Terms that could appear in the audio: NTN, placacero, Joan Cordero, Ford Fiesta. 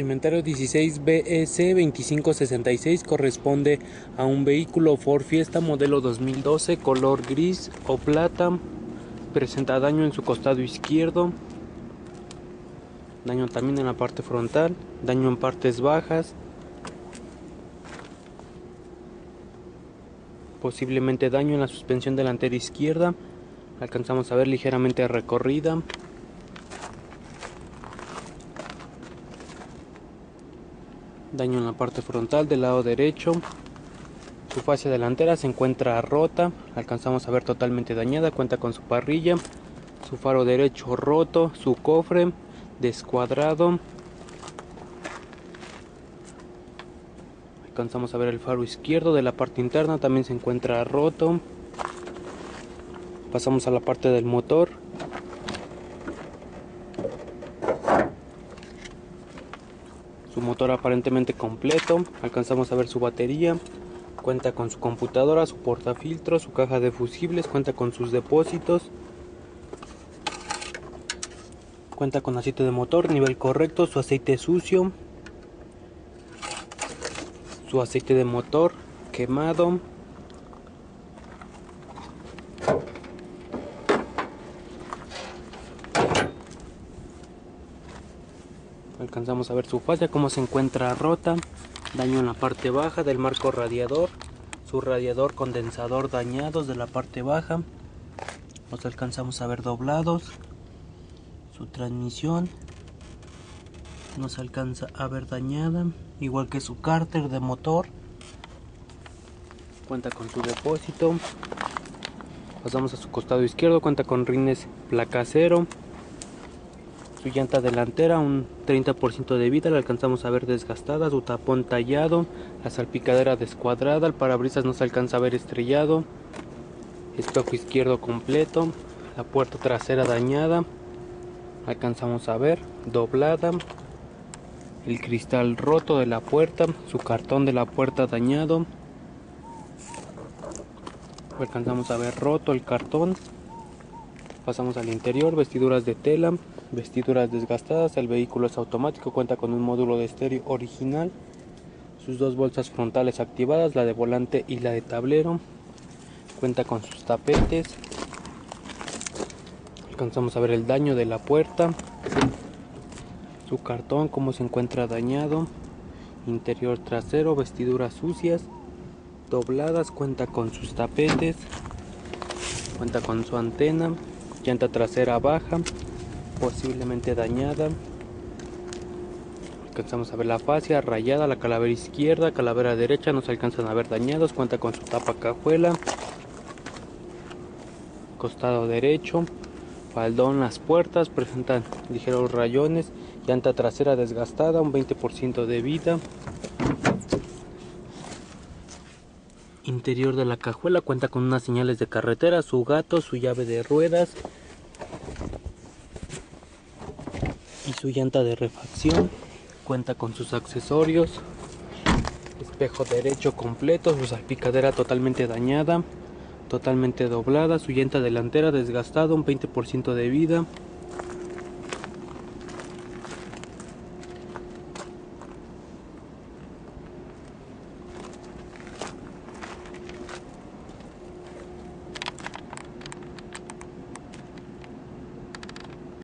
Inventario 16BS2566 corresponde a un vehículo Ford Fiesta modelo 2012, color gris o plata. Presenta daño en su costado izquierdo, daño también en la parte frontal, daño en partes bajas, posiblemente daño en la suspensión delantera izquierda. Alcanzamos a ver ligeramente recorrida. Daño en la parte frontal del lado derecho. Su fascia delantera se encuentra rota, alcanzamos a ver totalmente dañada, cuenta con su parrilla, su faro derecho roto, su cofre descuadrado. Alcanzamos a ver el faro izquierdo de la parte interna, también se encuentra roto. Pasamos a la parte del motor. Su motor aparentemente completo, alcanzamos a ver su batería, cuenta con su computadora, su portafiltros, su caja de fusibles, cuenta con sus depósitos, cuenta con aceite de motor, nivel correcto, su aceite sucio, su aceite de motor quemado. Alcanzamos a ver su fascia, cómo se encuentra rota, daño en la parte baja del marco radiador, su radiador condensador dañados de la parte baja, los alcanzamos a ver doblados, su transmisión nos alcanza a ver dañada, igual que su cárter de motor, cuenta con su depósito. Pasamos a su costado izquierdo, cuenta con rines placacero. Su llanta delantera, un 30% de vida, la alcanzamos a ver desgastada, su tapón tallado, la salpicadera descuadrada, el parabrisas no se alcanza a ver estrellado, espejo izquierdo completo, la puerta trasera dañada, alcanzamos a ver doblada, el cristal roto de la puerta, su cartón de la puerta dañado, alcanzamos a ver roto el cartón. Pasamos al interior, vestiduras de tela, vestiduras desgastadas, el vehículo es automático, cuenta con un módulo de estéreo original, sus dos bolsas frontales activadas, la de volante y la de tablero, cuenta con sus tapetes, alcanzamos a ver el daño de la puerta, su cartón, cómo se encuentra dañado, interior trasero, vestiduras sucias, dobladas, cuenta con sus tapetes, cuenta con su antena, llanta trasera baja, posiblemente dañada. Alcanzamos a ver la fascia rayada, la calavera izquierda, calavera derecha no se alcanzan a ver dañados, cuenta con su tapa cajuela, costado derecho, faldón, las puertas presentan ligeros rayones, llanta trasera desgastada, un 20% de vida. Interior de la cajuela cuenta con unas señales de carretera, su gato, su llave de ruedas y su llanta de refacción, cuenta con sus accesorios, espejo derecho completo, su salpicadera totalmente dañada, totalmente doblada, su llanta delantera desgastada, un 20% de vida.